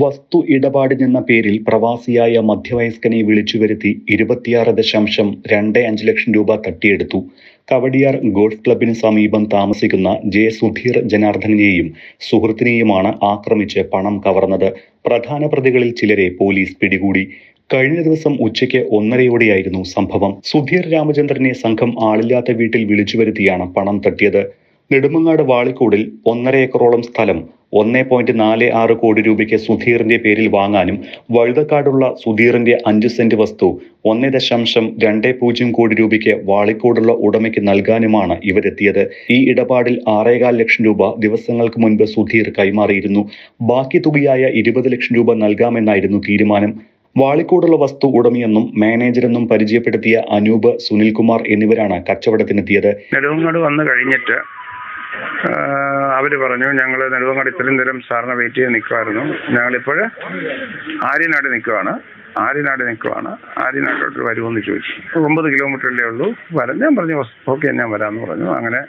വസ്തു ഇടപാടിനെന്ന പേരിൽ പ്രവാസിയായ മധ്യവയസ്കനെ വിളിച്ചു വരുത്തി 26.25 ലക്ഷം രൂപ തട്ടിയെടുത്തു. കവടിയാർ ഗോൾഫ് ക്ലബിന് സമീപം താമസിക്കുന്ന ജെ സുധീർ ജനാർദ്ദനെയും സുഹൃത്തിനെയുമാണ് ആക്രമിച്ച് പണം കവർന്നത്. പ്രധാന പ്രതികളിൽ ചിലരെ പോലീസ് പിടികൂടി. കഴിഞ്ഞ ദിവസം ഉച്ചയ്ക്ക് 1:30 സംഭവം. സുധീർ രാമചന്ദ്രനെ സംഘം ആളില്ലാത്ത വീട്ടിൽ വിളിച്ചു വരുത്തിയാണ് പണം തട്ടിയത്. നെടുമങ്ങാട് വാളിക്കോടിൽ 1.5 ഏക്കറോളം സ്ഥലം 1.46 കോടി രൂപയ്ക്ക് സുധീറിന്റെ പേരിൽ വാങ്ങാനും വഴുതക്കാടുള്ള സുധീറിന്റെ 5 സെന്റ് വസ്തു 1.20 കോടി രൂപയ്ക്ക് വാളിക്കോടുള്ള ഉടമയ്ക്ക് നൽകാനുമാണ് ഇവരെത്തിയത്. ഈ ഇടപാടിൽ 6.5 ലക്ഷം രൂപ ദിവസങ്ങൾക്ക് മുൻപ് സുധീർ കൈമാറിയിരുന്നു. ബാക്കി തുകയായ 20 ലക്ഷം രൂപ നൽകാമെന്നായിരുന്നു തീരുമാനം. വാളിക്കോടുള്ള വസ്തു ഉടമയെന്നും മാനേജരെന്നും പരിചയപ്പെടുത്തിയ അനൂപ്, സുനിൽകുമാർ എന്നിവരാണ് കച്ചവടത്തിനെത്തിയത്. നെടുമങ്ങാട് വന്നു കഴിഞ്ഞിട്ട് അവർ പറഞ്ഞു, ഞങ്ങൾ നെടുവങ്ങാട് ഇത്രയും നേരം സാറിനെ വെയിറ്റ് ചെയ്ത് നിൽക്കുമായിരുന്നു, ഞങ്ങളിപ്പോൾ ആര്യനാട് നിൽക്കുവാണ്, ആര്യനാട്ടിലോട്ട് വരുമെന്ന് ചോദിച്ചു. 9 കിലോമീറ്ററല്ലേ ഉള്ളൂ വരാൻ. ഞാൻ പറഞ്ഞു ഓക്കെ ഞാൻ വരാമെന്ന് പറഞ്ഞു. അങ്ങനെ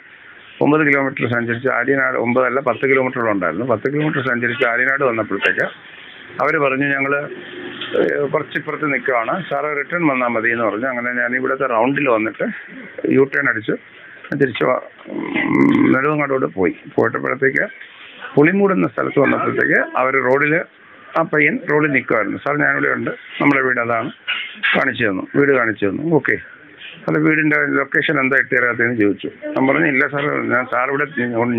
9 കിലോമീറ്റർ സഞ്ചരിച്ച് ആര്യനാട്, 10 കിലോമീറ്റർ ഉണ്ടായിരുന്നു, 10 കിലോമീറ്റർ സഞ്ചരിച്ച് ആര്യനാട് വന്നപ്പോഴത്തേക്ക് അവർ പറഞ്ഞു ഞങ്ങൾ കുറച്ചിപ്പുറത്ത് നിൽക്കുവാണ് സാറ്, റിട്ടേൺ വന്നാൽ മതി എന്ന് പറഞ്ഞു. അങ്ങനെ ഞാൻ ഇവിടുത്തെ റൗണ്ടിൽ വന്നിട്ട് യു ടേൺ അടിച്ച് തിരിച്ച് നെടുവങ്ങാടോട് പോയിട്ടപ്പോഴത്തേക്ക് പുളിമൂടുന്ന സ്ഥലത്ത് വന്നപ്പോഴത്തേക്ക് അവർ റോഡിൽ, ആ പയ്യൻ റോഡിൽ നിൽക്കുമായിരുന്നു. സാർ ഞാനിവിടെ ഉണ്ട്, നമ്മുടെ വീട് അതാണ്, വീട് കാണിച്ചു തന്നു. ഓക്കെ, അത് വീടിൻ്റെ ലൊക്കേഷൻ എന്താ ഇട്ടുതരാത്തതെന്ന് ചോദിച്ചു. ഞാൻ പറഞ്ഞു ഇല്ല സാർ,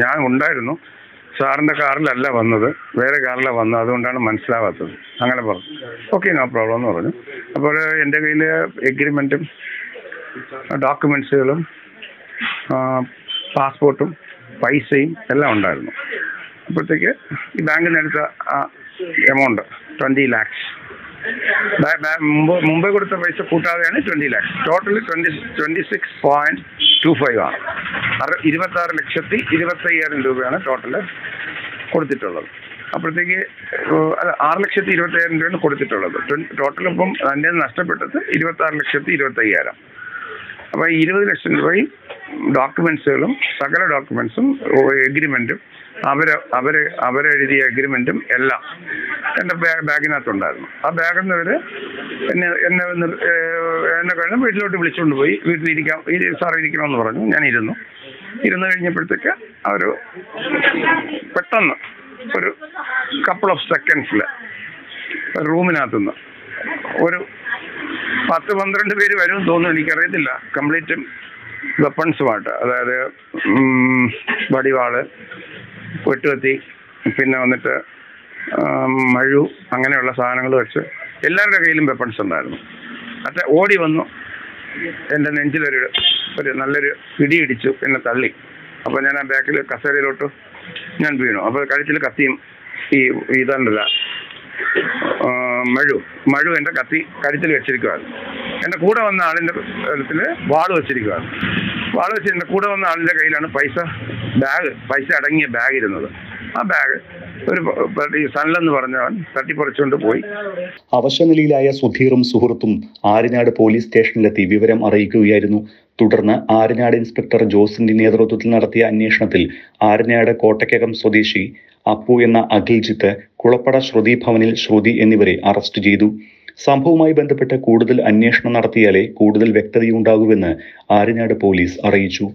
ഞാൻ ഉണ്ടായിരുന്നു, സാറിൻ്റെ കാറിലല്ല വന്നത്, വേറെ കാറിലാണ് വന്നത്, അതുകൊണ്ടാണ് മനസ്സിലാവാത്തത്. അങ്ങനെ പറഞ്ഞു ഓക്കെ നോ പ്രോബ്ലം എന്ന് പറഞ്ഞു. അപ്പോൾ എൻ്റെ കയ്യിൽ എഗ്രിമെൻറ്റും ഡോക്യുമെൻസുകളും പാസ്പോർട്ടും പൈസയും എല്ലാം ഉണ്ടായിരുന്നു. അപ്പോഴത്തേക്ക് ഈ ബാങ്കിൽ നിന്ന് എടുത്ത ആ എമൗണ്ട് 20 lakhs, മുമ്പേ കൊടുത്ത പൈസ കൂട്ടാതെയാണ് 20 lakhs, ടോട്ടൽ 26.25 ആണ്. 26,25,000 രൂപയാണ് ടോട്ടൽ കൊടുത്തിട്ടുള്ളത്. അപ്പോഴത്തേക്ക് 6,25,000 രൂപയാണ് കൊടുത്തിട്ടുള്ളത് ടോട്ടൽ. ഇപ്പം അതിൻ്റെ നഷ്ടപ്പെട്ടത് 26,25,000. അപ്പോൾ 20 ലക്ഷം രൂപയും ഡോക്യുമെൻസുകളും സകല ഡോക്യുമെൻസും എഗ്രിമെൻറ്റും അവരെഴുതിയ എഗ്രിമെൻറ്റും എല്ലാം എൻ്റെ ബാഗിനകത്തുണ്ടായിരുന്നു. ആ ബാഗിൽ നിന്ന് അവർ എന്നെ കഴിഞ്ഞ് വീട്ടിലോട്ട് വിളിച്ചുകൊണ്ട് പോയി. വീട്ടിലിരിക്കാം സാർ ഇരിക്കണമെന്ന് പറഞ്ഞു. ഞാനിരുന്നു. കഴിഞ്ഞപ്പോഴത്തേക്ക് അവർ പെട്ടെന്ന് ഒരു കപ്പിൾ ഓഫ് സെക്കൻഡ്സിൽ റൂമിനകത്തുനിന്ന് ഒരു 10-12 പേര് വരും തോന്നുന്നു, എനിക്കറിയത്തില്ല. കംപ്ലീറ്റും വെപ്പൺസുമായിട്ട്, അതായത് വടിവാള്, വെട്ടുകത്തി, പിന്നെ വന്നിട്ട് മഴു, അങ്ങനെയുള്ള സാധനങ്ങൾ വെച്ച് എല്ലാവരുടെ കയ്യിലും വെപ്പൺസ് ഉണ്ടായിരുന്നു. അത് ഓടി വന്നു എൻ്റെ നെഞ്ചിലൊരു നല്ലൊരു പിടിയിടിച്ചു, എന്നെ തള്ളി. അപ്പോൾ ഞാൻ ആ ബാക്കിൽ കസേരയിലോട്ട് ഞാൻ വീണു. അപ്പോൾ കഴുത്തിൽ കത്തിയും ഇതല്ല മഴു എൻ്റെ കത്തി കഴുത്തിൽ വെച്ചിരിക്കുകയാണ്. എൻ്റെ കൂടെ വന്ന ആളിൻ്റെ കഴുത്തിൽ വാള് വെച്ചിരിക്കുകയാണ്. വാള് വെച്ച് എൻ്റെ കൂടെ വന്ന ആളിൻ്റെ കയ്യിലാണ് പൈസ അടങ്ങിയ ബാഗ് ഇരുന്നത്. ആ ബാഗ് ഒരു സൺലെന്ന് പറഞ്ഞവൻ തട്ടിപ്പറിച്ചുകൊണ്ട് പോയി. അവശനിലയിലായ സുധീറും സുഹൃത്തും ആര്യനാട് പോലീസ് സ്റ്റേഷനിലെത്തി വിവരം അറിയിക്കുകയായിരുന്നു. തുടർന്ന് ആര്യനാട് ഇൻസ്പെക്ടർ ജോസിന്റെ നേതൃത്വത്തിൽ നടത്തിയ അന്വേഷണത്തിൽ ആര്യനാട് കോട്ടക്കകം സ്വദേശി അപ്പു എന്ന അഖിൽജിത്ത്, കുളപ്പട ശ്രുതി ഭവനിൽ ശ്രുതി എന്നിവരെ അറസ്റ്റ് ചെയ്തു. സംഭവവുമായി ബന്ധപ്പെട്ട് കൂടുതൽ അന്വേഷണം നടത്തിയാലേ കൂടുതൽ വ്യക്തതയുണ്ടാകുമെന്ന് ആര്യനാട് പോലീസ് അറിയിച്ചു.